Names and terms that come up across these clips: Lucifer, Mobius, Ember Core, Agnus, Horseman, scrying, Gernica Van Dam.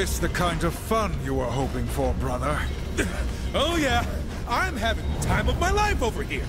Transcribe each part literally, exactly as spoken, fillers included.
this the kind of fun you were hoping for, brother? Oh yeah, I'm having the time of my life over here.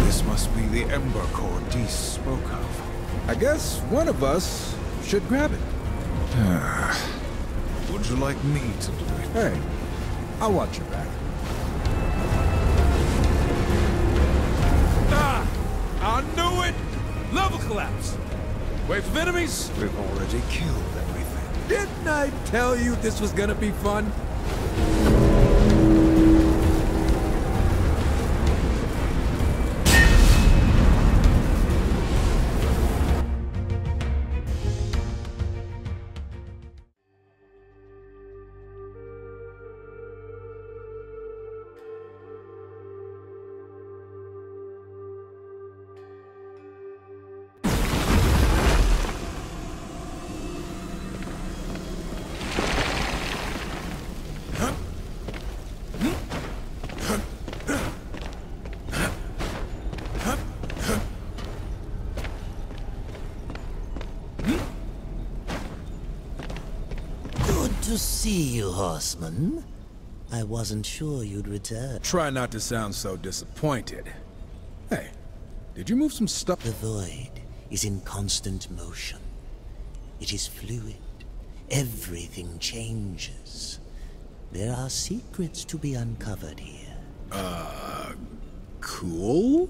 This must be the Ember Core Dees spoke of. I guess one of us should grab it. Would you like me to do it? Hey, I'll watch your back. I knew it! Level collapse! Wave of enemies? We've already killed everything. Didn't I tell you this was gonna be fun? Good to see you, Horseman. I wasn't sure you'd return. Try not to sound so disappointed. Hey, did you move some stuff? The void is in constant motion. It is fluid. Everything changes. There are secrets to be uncovered here. Uh, cool?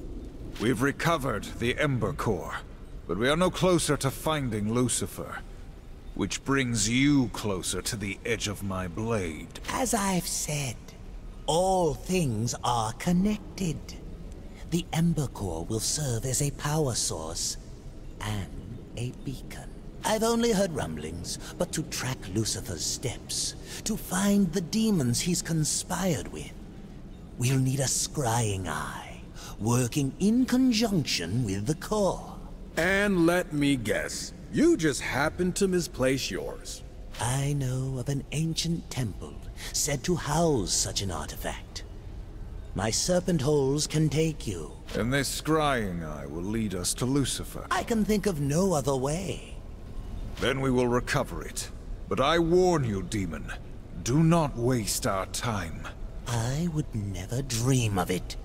We've recovered the Ember Core, but we are no closer to finding Lucifer. Which brings you closer to the edge of my blade. As I've said, all things are connected. The Ember Core will serve as a power source and a beacon. I've only heard rumblings, but to track Lucifer's steps, to find the demons he's conspired with, we'll need a scrying eye, working in conjunction with the core. And let me guess. You just happened to misplace yours. I know of an ancient temple said to house such an artifact. My serpent holes can take you. And this scrying eye will lead us to Lucifer. I can think of no other way. Then we will recover it. But I warn you, demon, do not waste our time. I would never dream of it.